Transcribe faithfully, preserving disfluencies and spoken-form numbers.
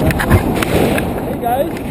Hey guys.